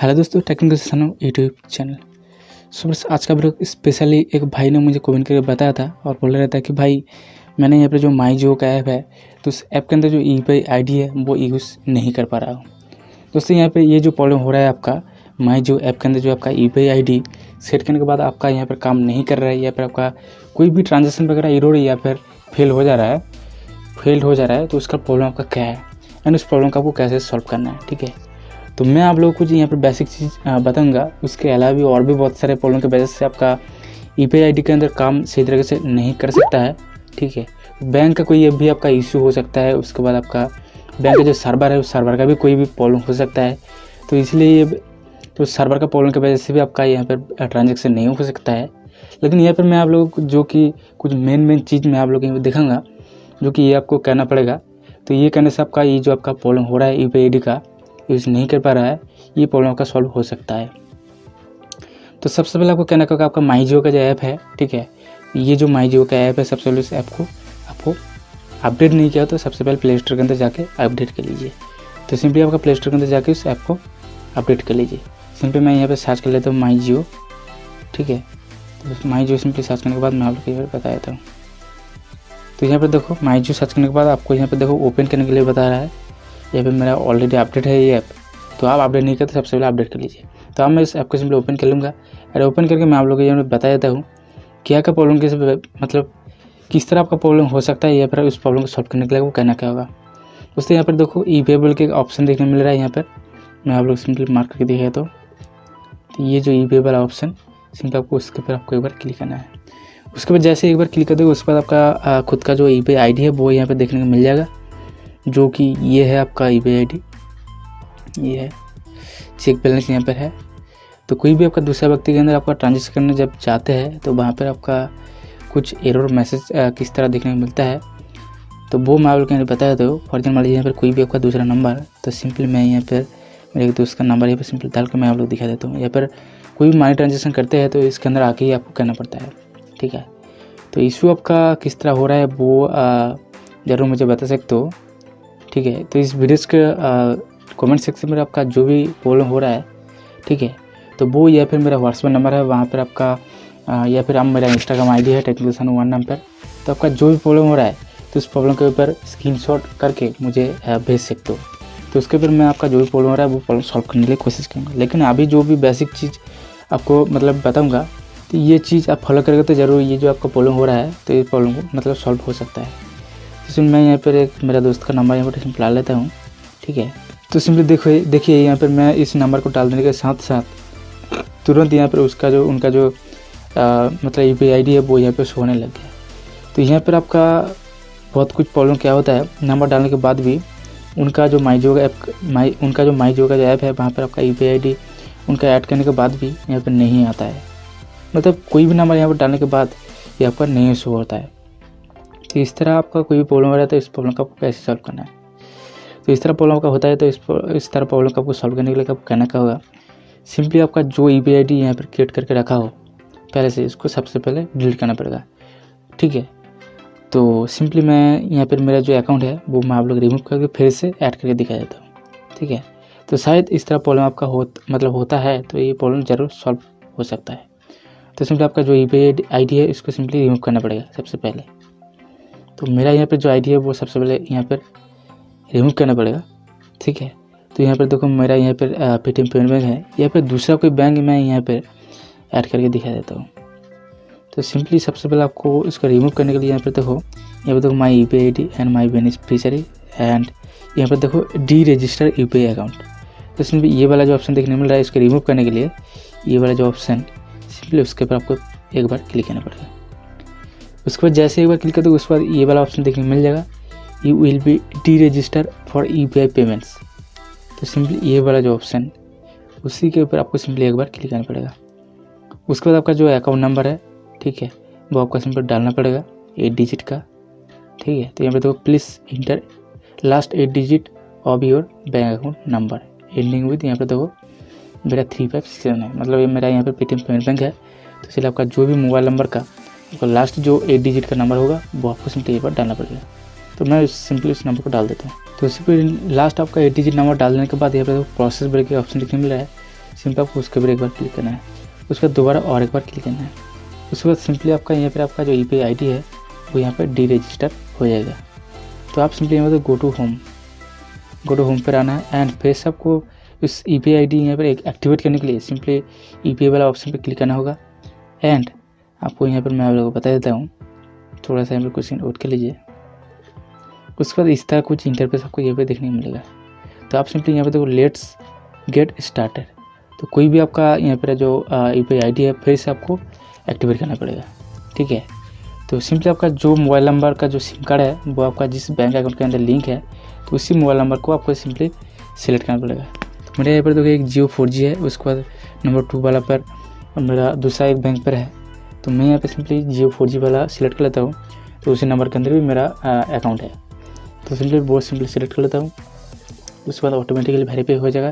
Hello दोस्तों, technical सानू YouTube channel. सो आज का ब्लॉग स्पेशली एक भाई ने मुझे कमेंट करके बताया था और बोल रहा था कि भाई मैंने यहाँ पर जो MyJio का ऐप है तो उस ऐप के अंदर जो यूपीआई आईडी है वो यूज़ नहीं कर पा रहा हूँ। दोस्तों यहाँ पे ये जो प्रॉब्लम हो रहा है आपका MyJio ऐप के अंदर जो आपका यूपीआई आईडी सेट करने के बाद आपका यहाँ पर काम नहीं कर रहा है या फिर आपका कोई भी ट्रांजेक्शन वगैरह एरर या फिर फेल हो जा रहा है तो उसका प्रॉब्लम आपका क्या है एंड उस प्रॉब्लम का आपको कैसे सॉल्व करना है, ठीक है। तो मैं आप लोगों को जो यहाँ पर बेसिक चीज़ बताऊंगा, उसके अलावा भी और भी बहुत सारे प्रॉब्लम के वजह से आपका यूपीआई आईडी के अंदर काम सही तरीके से नहीं कर सकता है, ठीक है। बैंक का कोई भी आपका इश्यू हो सकता है, उसके बाद आपका बैंक का जो सर्वर है उस सर्वर का भी कोई भी प्रॉब्लम हो सकता है। तो इसलिए तो सर्वर का प्रॉब्लम की वजह से भी आपका यहाँ पर ट्रांजेक्शन नहीं हो सकता है। लेकिन यहाँ पर मैं आप लोगों को जो कि कुछ मेन चीज़ मैं आप लोगों को यहाँ पर दिखाऊँगा जो कि ये आपको कहना पड़ेगा। तो ये कहने से आपका ये जो आपका प्रॉब्लम हो रहा है यूपीआई आईडी का यूज़ नहीं कर पा रहा है, ये प्रॉब्लम का सॉल्व हो सकता है। तो सबसे पहले आपको कहना होगा आपका MyJio का जो ऐप है, ठीक है, ये जो MyJio का ऐप है सबसे पहले उस ऐप को आपको अपडेट नहीं किया तो सबसे पहले प्ले स्टोर के अंदर जाके अपडेट कर लीजिए। तो सिंपली आपका प्ले स्टोर के अंदर जाके उस ऐप को अपडेट कर लीजिए। सिंपली मैं यहाँ पर सर्च कर लेता हूँ MyJio, ठीक है। तो MyJio सिंपली सर्च करने के बाद मैं आप लोग को यहाँ पर बता देता हूँ। तो यहाँ पर देखो MyJio सर्च करने के बाद आपको यहाँ पर देखो ओपन करने के लिए बता रहा है। यहाँ पे मेरा ऑलरेडी अपडेट है ये ऐप, तो आप अपडेट नहीं करते सबसे पहले अपडेट कर लीजिए। तो आप मैं इस ऐप को सिंपली ओपन कर लूँगा और ओपन करके मैं आप लोगों को यहाँ बता देता हूँ क्या का प्रॉब्लम कैसे, मतलब किस तरह आपका प्रॉब्लम हो सकता है या फिर उस प्रॉब्लम को सॉल्व करने के लिए वो कहना क्या होगा। उससे यहाँ पर देखो यूपीआई बोल के ऑप्शन देखने मिल रहा है। यहाँ पर मैं आप लोग सिंपली मार्क करके दिखाया तो ये जो यूपीआई वाला ऑप्शन सिंपली आपको उसके ऊपर आपको एक बार क्लिक करना है। उसके बाद जैसे एक बार क्लिक कर दोगे उसके बाद आपका खुद का जो यूपीआई आईडी है वो यहाँ पर देखने को मिल जाएगा, जो कि ये है आपका यूपीआई आईडी, ये है चेक बैलेंस यहाँ पर है। तो कोई भी आपका दूसरा व्यक्ति के अंदर आपका ट्रांजेक्शन करने जब जाते हैं तो वहाँ पर आपका कुछ एरर मैसेज किस तरह देखने को मिलता है तो वो मैं आप लोग ने बताया। तो फॉर एग्जाम्पल यहाँ पर कोई भी आपका दूसरा नंबर, तो सिंपली मैं यहाँ पर मेरे एक दोस्त का नंबर यहाँ पर सिंपली डाल कर मैं आप लोग दिखा देता हूँ। यहाँ पर कोई भी मनी ट्रांजेक्शन करते हैं तो इसके अंदर आके ही आपको करना पड़ता है, ठीक है। तो इशू आपका किस तरह हो रहा है वो ज़रूर मुझे बता सकते हो, ठीक है। तो इस वीडियोस के कमेंट सेक्शन में आपका जो भी प्रॉब्लम हो रहा है, ठीक है, तो वो या फिर मेरा व्हाट्सएप नंबर है वहाँ पर आपका या फिर आप मेरा इंस्टाग्राम आईडी है टेक्निकल सानू 1 नाम पर, तो आपका जो भी प्रॉब्लम हो रहा है तो उस प्रॉब्लम के ऊपर स्क्रीनशॉट करके मुझे भेज सकते हो। तो उसके ऊपर मैं आपका जो भी प्रॉब्लम हो रहा है वो प्रॉब्लम सॉल्व करने की कोशिश करूँगा। लेकिन अभी जो भी बेसिक चीज़ आपको मतलब बताऊँगा तो ये चीज़ आप फॉलो करेंगे तो ज़रूर ये जो आपका प्रॉब्लम हो रहा है तो ये प्रॉब्लम मतलब सॉल्व हो सकता है। सिंपली मैं यहाँ पर एक मेरा दोस्त का नंबर यहाँ पर सिंपली डाल लेता हूँ, ठीक है। तो सिंपली देखिए यहाँ पर मैं इस नंबर को डाल देने के साथ साथ तुरंत यहाँ पर उसका जो उनका जो मतलब यूपीआई आईडी है वो यहाँ पर शो होने लग गया। तो यहाँ पर आपका बहुत कुछ प्रॉब्लम क्या होता है, नंबर डालने के बाद भी उनका जो MyJio का ऐप उनका जो MyJio का ऐप है वहाँ पर आपका यूपीआई आईडी उनका ऐड करने के बाद भी यहाँ पर नहीं आता है, मतलब कोई भी नंबर यहाँ पर डालने के बाद यहाँ पर नहीं शो होता है। तो इस तरह आपका कोई भी प्रॉब्लम हो रहा है तो इस प्रॉब्लम का आपको कैसे सॉल्व करना है। तो इस तरह प्रॉब्लम का होता है तो इस तरह प्रॉब्लम का आपको सॉल्व करने के लिए आपको कहना क्या होगा, सिंपली आपका जो यूपीआई आईडी यहाँ पर क्रिएट करके रखा हो पहले से, इसको सबसे पहले डिलीट करना पड़ेगा, ठीक है। तो सिंपली मैं यहाँ पर मेरा जो अकाउंट है वो मैं आप लोग रिमूव करके फिर से ऐड करके दिखा देता हूँ, ठीक है। तो शायद इस तरह प्रॉब्लम आपका होता है तो ये प्रॉब्लम ज़रूर सॉल्व हो सकता है। तो सिंपली आपका जो यूपीआई आईडी है इसको सिंपली रिमूव करना पड़ेगा सबसे पहले। तो मेरा यहाँ पर जो आईडी है वो सबसे पहले यहाँ पर रिमूव करना पड़ेगा, ठीक है। तो यहाँ पर देखो मेरा यहाँ पर पेटीएम पेमेंट बैंक है, यहाँ पर दूसरा कोई बैंक मैं यहाँ पर ऐड करके दिखा देता हूँ। तो सिंपली सबसे पहले आपको इसको रिमूव करने के लिए यहाँ पर देखो my UPI ID and my beneficiary and यहाँ पर देखो डी रजिस्टर यूपीआई अकाउंट। तो सिंपली ये वाला जो ऑप्शन देखने मिल रहा है इसको रिमूव करने के लिए ये वाला जो ऑप्शन सिंपली उसके ऊपर आपको एक बार क्लिक करना पड़ेगा। उसके बाद जैसे एक बार क्लिक करते हो उसके बाद ये वाला ऑप्शन देखने को मिल जाएगा, you will be deregister for UPI payments. तो सिंपली ये वाला जो ऑप्शन उसी के ऊपर आपको सिंपली एक बार क्लिक करना पड़ेगा। उसके बाद आपका जो अकाउंट नंबर है, ठीक है, वो आपको सिंपली डालना पड़ेगा 8 डिजिट का, ठीक है। तो यहाँ पर देखो please enter last 8 digit of your bank account number ending with, यहाँ पर देखो मेरा 3567 है, मतलब ये मेरा यहाँ पर पेटीएम पेमेंट बैंक है। तो इसलिए आपका जो भी मोबाइल नंबर का और लास्ट जो 8 डिजिट का नंबर होगा वो आपको सिंपली एक बार डालना पड़ेगा। तो मैं सिंपली उस नंबर को डाल देता हूँ। तो उसी पर लास्ट आपका 8 डिजिट नंबर डाल देने के बाद यहाँ पर प्रोसेस ब्रेक के ऑप्शन देखने मिल रहा है, सिंपली आपको उसके ऊपर एक बार क्लिक करना है, उसके बाद दोबारा और एक बार क्लिक करना है। उसके बाद सिंपली आपका यहाँ पर आपका जो यूपीआई आईडी है वो यहाँ पर डी रजिस्टर हो जाएगा। तो आप सिंपली यहाँ पर गो टू होम पर आना है एंड फिर से आपको इस यूपीआई आईडी यहाँ पर एक्टिवेट करने के लिए सिंपली यूपीआई वाला ऑप्शन पर क्लिक करना होगा। एंड आपको यहाँ पर मैं आप लोगों को बता देता हूँ, थोड़ा सा यहाँ पर क्वेश्चन नोट कर लीजिए। उसके बाद इस तरह कुछ इंटरफेस आपको यहाँ पर देखने को मिलेगा। तो आप सिंपली यहाँ पर देखो लेट्स गेट स्टार्टेड, तो कोई भी आपका यहाँ पर जो यूपीआई आईडी है फिर से आपको एक्टिवेट करना पड़ेगा, ठीक है। तो सिंपली आपका जो मोबाइल नंबर का जो सिम कार्ड है वो आपका जिस बैंक अकाउंट के अंदर लिंक है तो उसी मोबाइल नंबर को आपको सिंपली सेलेक्ट करना पड़ेगा। तो मेरे यहाँ पर देखो एक जियो 4G है, उसके बाद नंबर 2 वाला पर मेरा दूसरा एक बैंक पर है, तो मैं यहाँ पर सिंपली जियो 4G वाला सिलेक्ट कर लेता हूँ। तो उसी नंबर के अंदर भी मेरा अकाउंट है, तो सिंपली बहुत सिंपली सेलेक्ट कर लेता हूँ। उसके बाद ऑटोमेटिकली वेरीफाई हो जाएगा।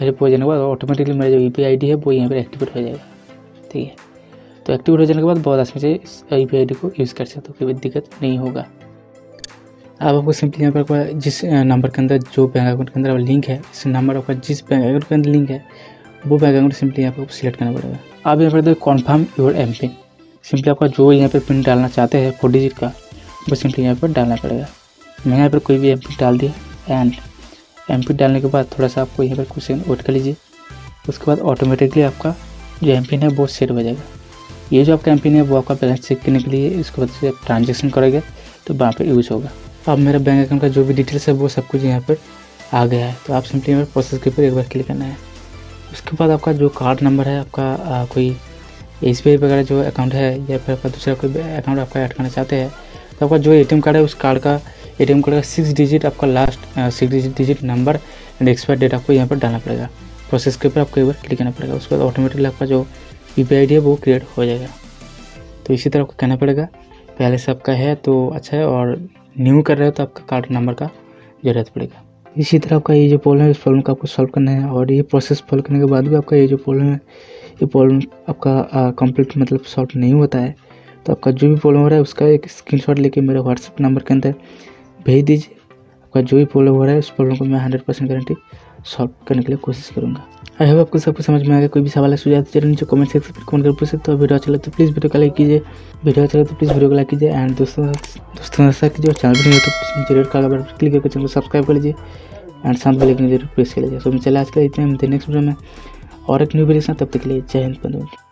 वेरीफाई हो जाने के बाद ऑटोमेटिकली मेरा जो यूपीआई आईडी है वो यहाँ पर एक्टिवेट हो जाएगा, ठीक है। तो एक्टिवेट हो जाने के बाद बहुत आसानी से इस यूपीआई आईडी को यूज़ कर सकते हो, कोई दिक्कत नहीं होगा। अब आपको सिंपली यहाँ पर जिस नंबर के अंदर जो बैंक अकाउंट के अंदर लिंक है, इस नंबर आपका जिस बैंक अकाउंट के अंदर लिंक है वो बैंक अकाउंट सिंपली यहाँ पर आपको सिलेक्ट करना पड़ेगा। आप यहाँ पर देखो confirm your M PIN, simply आपका जो यहाँ पर पिन डालना चाहते हैं 4 डिजिट का वो सिंपली यहाँ पर डालना पड़ेगा। मैंने यहाँ पर कोई भी एम पिन डाल दिया एंड एम पिन डालने के बाद थोड़ा सा आपको यहाँ पर क्वेश्चन वोट कर लीजिए। उसके बाद ऑटोमेटिकली आपका जो एम पिन है वो सेट हो जाएगा। ये जो आपका एम पिन है वो आपका बैलेंस चेक करने के लिए, इसके बाद आप ट्रांजेक्शन करोगे तो वहाँ पर यूज़ होगा। अब मेरा बैंक अकाउंट का जो भी डिटेल्स है वो सब कुछ यहाँ पर आ गया है। तो आप सिंपली यहाँ पर प्रोसेस के ऊपर एक बार क्लिक करना है। उसके बाद आपका जो कार्ड नंबर है आपका कोई SBI वगैरह जो अकाउंट है या फिर आपका दूसरा कोई अकाउंट आपका ऐड करना चाहते हैं, तो आपका जो ATM कार्ड है उस कार्ड का ATM कार्ड का 6 डिजिट आपका last 6 digit number and expire date आपको यहाँ पर डालना पड़ेगा। प्रोसेस के ऊपर आपको एक बार क्लिक करना पड़ेगा। उसके बाद ऑटोमेटिकली आपका जो यूपीआई आईडी है वो क्रिएट हो जाएगा। तो इसी तरह आपको कहना पड़ेगा, पहले से आपका है तो अच्छा है और न्यू कर रहे हो तो आपका कार्ड नंबर का जरूरत पड़ेगा। इसी तरह आपका ये जो प्रॉब्लम है इस प्रॉब्लम का आपको सॉल्व करना है। और ये प्रोसेस फॉलो करने के बाद भी आपका ये जो प्रॉब्लम है ये प्रॉब्लम आपका कंप्लीट मतलब सॉल्व नहीं होता है, तो आपका जो भी प्रॉब्लम हो रहा है उसका एक स्क्रीनशॉट लेके मेरे व्हाट्सएप नंबर के अंदर भेज दीजिए। आपका जो भी प्रॉब्लम हो रहा है उस प्रॉब्लम को मैं 100% गारंटी सॉल्व करने के लिए कोशिश करूँगा। आई होप आपको सब कुछ समझ में आएगा। कोई भी सवाल है सुझाव तो नीचे कमेंट सेक्शन में कमेंट कर पूछ सकते हो। वीडियो अच्छा लगे तो प्लीज़ वीडियो को लाइक कीजिए, एंड दोस्तों साथ जो चैनल नहीं है तो जरूर का क्लिक करके चैनल को सब्सक्राइब कर लीजिए एंड साथ में जरूर प्रेस कर लीजिए। सो चलिए आज के इतने नेक्स्ट वीडियो में और एक न्यू वीडियो, तब तक के लिए जय हिंद।